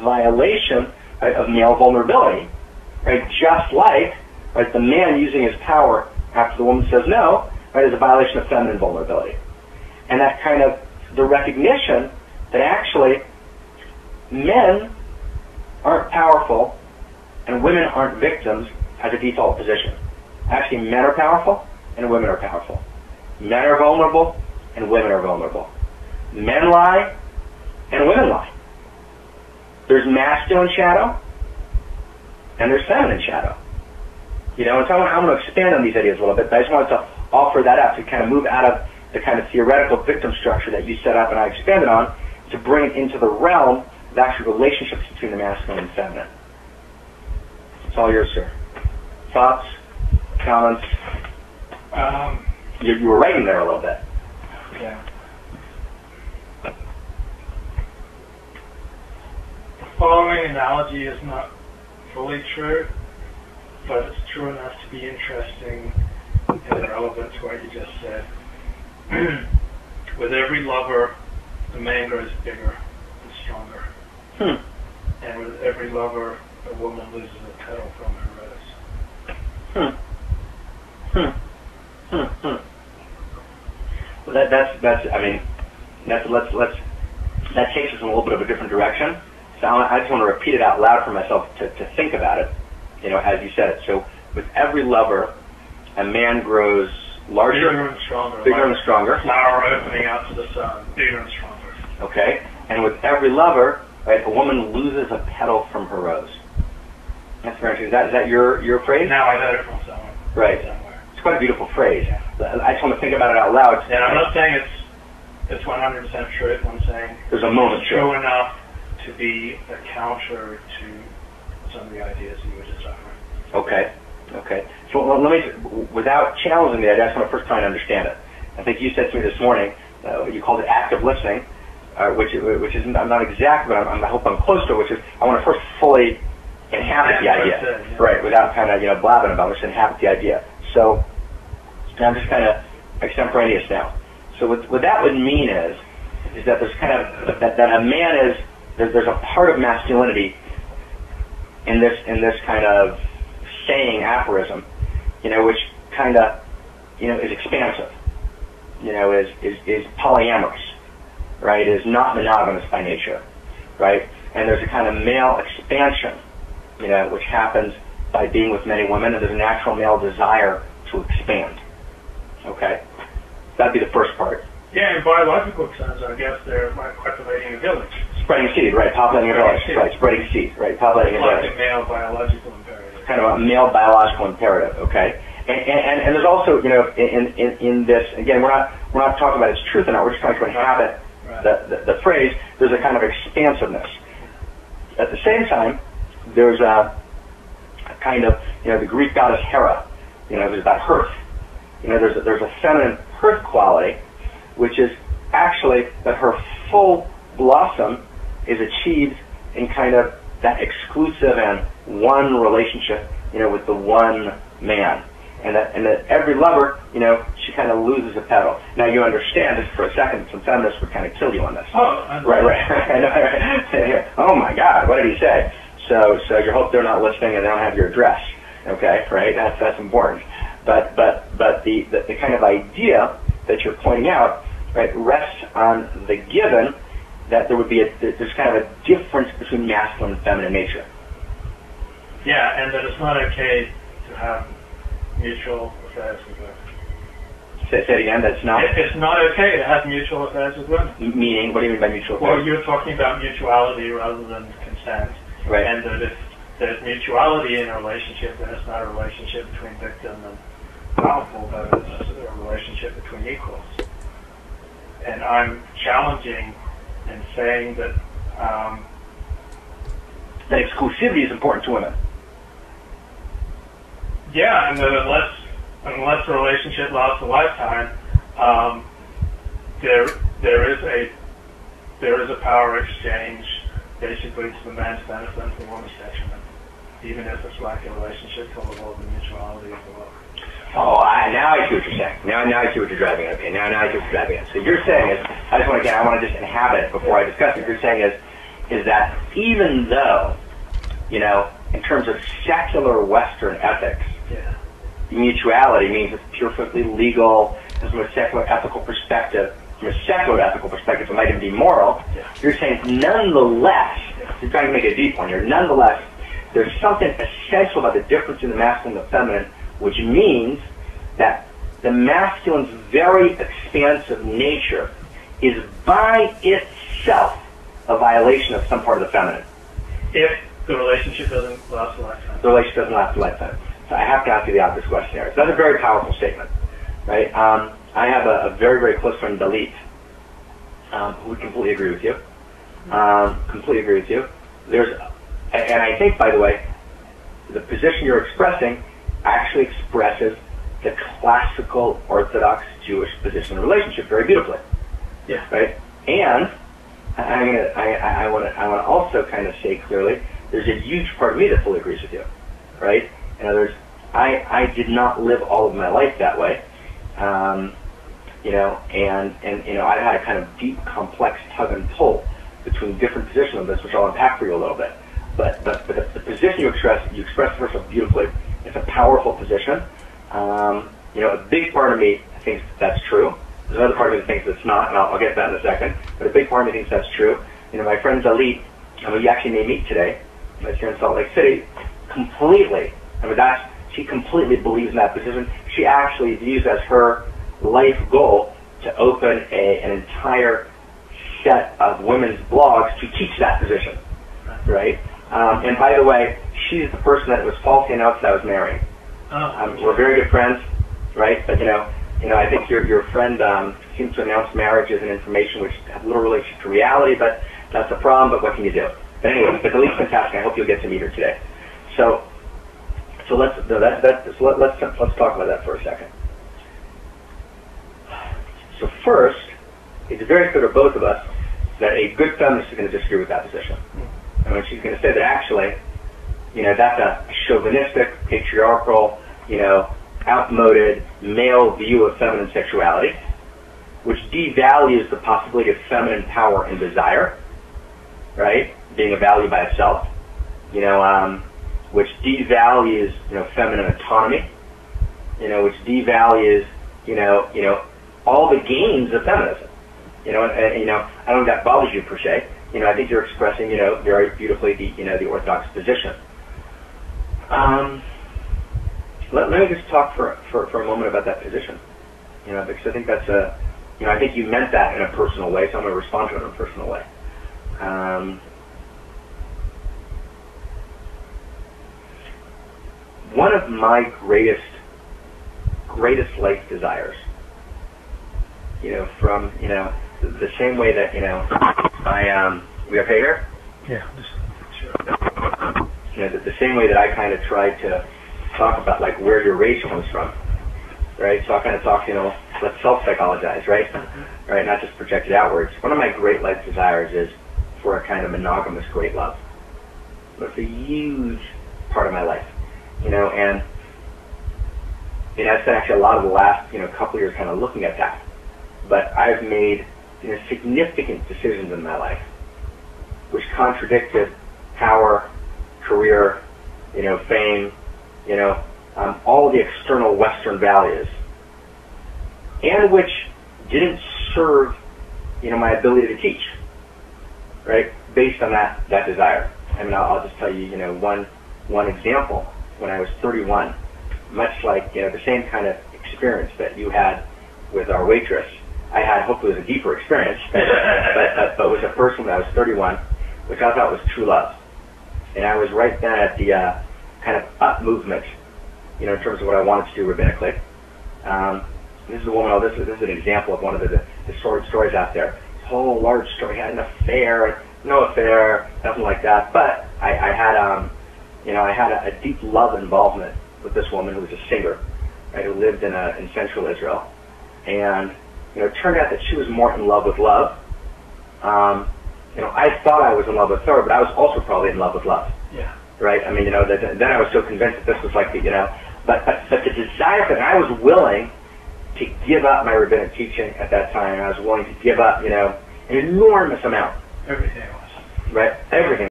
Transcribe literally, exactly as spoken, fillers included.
violation, right, of male vulnerability, right? Just like, right, the man using his power after the woman says no, right, is a violation of feminine vulnerability. And that kind of the recognition that actually men aren't powerful and women aren't victims as a default position. Actually, men are powerful and women are powerful. Men are vulnerable and women are vulnerable. Men lie and women lie. There's masculine shadow and there's feminine shadow. You know, and so I'm going to expand on these ideas a little bit, but I just wanted to offer that up to kind of move out of the kind of theoretical victim structure that you set up and I expanded on to bring it into the realm of actual relationships between the masculine and feminine. It's all yours, sir. Thoughts? Comments? Um, you, you were right in there a little bit. Yeah. The following analogy is not fully true, but it's true enough to be interesting and relevant to what you just said. With every lover, the man grows bigger and stronger. Hmm. And with every lover, a woman loses a petal from her rose. Hmm. Hmm. Hmm. Hmm. Well, that, that's that's. I mean, that's let's let's that takes us in a little bit of a different direction. So I, I just want to repeat it out loud for myself to to think about it. You know, as you said it. So with every lover, a man grows larger, bigger and stronger. Bigger like and stronger. Flower opening out to the sun. Bigger and stronger. Okay. And with every lover, right, a woman loses a petal from her rose. That's very interesting. Is that, is that your, your phrase? No, I heard it from someone. Right. Somewhere. It's quite a beautiful phrase. Yeah. I just want to think about it out loud. And I'm not saying it's it's one hundred percent true. I'm saying there's a moment it's true enough to be a counter to some of the ideas that you were just offering. Okay. Okay. So let me, without challenging the idea, I just want to first try and understand it. I think you said to me this morning, uh, you called it active listening, uh, which which is not, not exact, but I'm, I hope I'm close to it, which is I want to first fully inhabit the idea, said, yeah. Right, without kind of, you know, blabbing about it, just inhabit the idea. So I'm just kind of extemporaneous now. So what, what that would mean is, is that there's kind of, that, that a man is, there, there's a part of masculinity in this, in this kind of saying aphorism, you know, which kind of, you know, is expansive, you know, is, is, is polyamorous, right, is not monogamous by nature, right, and there's a kind of male expansion, you know, which happens by being with many women, and there's a natural male desire to expand, okay? That'd be the first part. Yeah, in biological terms, I guess they're like cultivating a village. Spreading seed, right, populating a village, right, spreading seed, right, populating a village. Like a male biological imperative. Kind of a male biological imperative, okay? And and, and there's also, you know, in, in in this, again, we're not we're not talking about its truth or not. We're just talking about habit, the, the the phrase. There's a kind of expansiveness. At the same time, there's a, a kind of, you know, the Greek goddess Hera. You know, there's that hearth. You know, there's a, there's a feminine hearth quality, which is actually that her full blossom is achieved in kind of that exclusive and one relationship, you know, with the one man, and that and that every lover, you know, she kind of loses a petal. Now you understand this for a second, some feminists would kind of kill you on this. Oh, I'm right, right. right. Oh my God, what did he say? So, so you hope they're not listening and they don't have your address. Okay, right? That's that's important. But but but the the, the kind of idea that you're pointing out, right, rests on the given that there would be a, there's kind of a difference between masculine and feminine nature. Yeah, and that it's not okay to have mutual affairs with women. Say, say it again, that's not... It, it's not okay to have mutual affairs with women. M meaning, what do you mean by mutual affairs? Well, you're talking about mutuality rather than consent. Right. And that if there's mutuality in a relationship, then it's not a relationship between victim and powerful, but it's a relationship between equals. And I'm challenging and saying that um, that exclusivity is important to women. Yeah, and that unless unless the relationship lasts a lifetime, um, there there is a there is a power exchange basically to the man's benefit and the woman's detriment, even if it's like a relationship to involve the mutuality of the world. Oh, I, now I see what you're saying. Now, now I see what you're driving at. Okay, now, now I see what you're driving at. So you're saying is, I just want to again, I want to just inhabit it before I discuss it. You're saying is, is that even though, you know, in terms of secular Western ethics, yeah. mutuality means it's perfectly legal, and from a secular ethical perspective, from a secular ethical perspective, it might even be moral, yeah. you're saying nonetheless, you're trying to make a deep one here, nonetheless, there's something essential about the difference in the masculine and the feminine, which means that the masculine's very expansive nature is by itself a violation of some part of the feminine. If the relationship doesn't last a lifetime. The relationship doesn't last a lifetime. So I have to ask you the obvious question here. So that's a very powerful statement, right? Um, I have a, a very, very close friend, Dalit, um, who would completely agree with you. Um, completely agree with you. There's, and I think, by the way, the position you're expressing actually expresses the classical Orthodox Jewish position in the relationship very beautifully. Yeah. Right? And I'm gonna, I, I want to I want to also kind of say clearly, there's a huge part of me that fully agrees with you, right? In other words, I, I did not live all of my life that way, um, you know, and, and, you know, I've had a kind of deep, complex tug and pull between different positions on this, which I'll unpack for you a little bit. But, but, but the, the position you express, you express yourself beautifully. It's a powerful position. Um, you know, a big part of me thinks that that's true. There's another part of me that thinks it's not, and I'll, I'll get to that in a second. But a big part of me thinks that's true. You know, my friend Zalit, I mean, we actually may meet today, that's here in Salt Lake City, completely, I mean, that's, she completely believes in that position. She actually views as her life goal to open a, an entire set of women's blogs to teach that position, right? Um, and by the way, she's the person that it was falsely announced that I was marrying. Um, we're very good friends, right? But you know, you know, I think your your friend um, seems to announce marriages and information which have little relationship to reality, but that's a problem. But what can you do? But anyway, but the least fantastic. I hope you'll get to meet her today. So, so let's no, that that so let, let's let's talk about that for a second. So first, it's very clear to both of us that a good feminist is going to disagree with that position. I mean, she's going to say that actually, you know, that's a chauvinistic, patriarchal, you know, outmoded male view of feminine sexuality, which devalues the possibility of feminine power and desire, right, being a value by itself, you know, um, which devalues, you know, feminine autonomy, you know, which devalues, you know, you know, all the gains of feminism, you know, and, and you know, I don't think that bothers you per se, you know, I think you're expressing, you know, very beautifully the, you know, the Orthodox position. Um, let, let me just talk for, for, for a moment about that position, you know, because I think that's a, you know, I think you meant that in a personal way, so I'm going to respond to it in a personal way. Um, one of my greatest, greatest life desires, you know, from, you know, the, the same way that, you know, I, um, we okay here? Yeah, just sure. You know, the, the same way that I kind of tried to talk about, like, where your race comes from, right? So I kind of talk, you know, let's self-psychologize, right? Mm-hmm. Right, not just project it outwards. One of my great life desires is for a kind of monogamous great love. That's a huge part of my life, you know, and, you know, I've spent actually a lot of the last, you know, couple years kind of looking at that. But I've made, you know, significant decisions in my life which contradicted power, career, you know, fame, you know, um, all the external Western values, and which didn't serve, you know, my ability to teach, right? Based on that that desire. I mean, I'll, I'll just tell you, you know, one one example. When I was thirty-one, much like, you know, the same kind of experience that you had with our waitress, I had. Hopefully, it was a deeper experience, but but, but was a first one when I was thirty-one, which I thought was true love. And I was right then at the uh, kind of up movement, you know, in terms of what I wanted to do rabbinically. Um, this is a woman, oh, this, is, this is an example of one of the, the, the sordid stories out there. This whole large story, I had an affair, no affair, nothing like that. But I, I had, um, you know, I had a, a deep love involvement with this woman who was a singer, right, who lived in, a, in central Israel. And, you know, it turned out that she was more in love with love. Um, You know, I thought I was in love with her, but I was also probably in love with love. Yeah. Right? I mean, you know, the, the, then I was so convinced that this was like the, you know, but, but, but the desire that I was willing to give up my rabbinic teaching at that time, I was willing to give up, you know, an enormous amount. Everything was. right? Everything.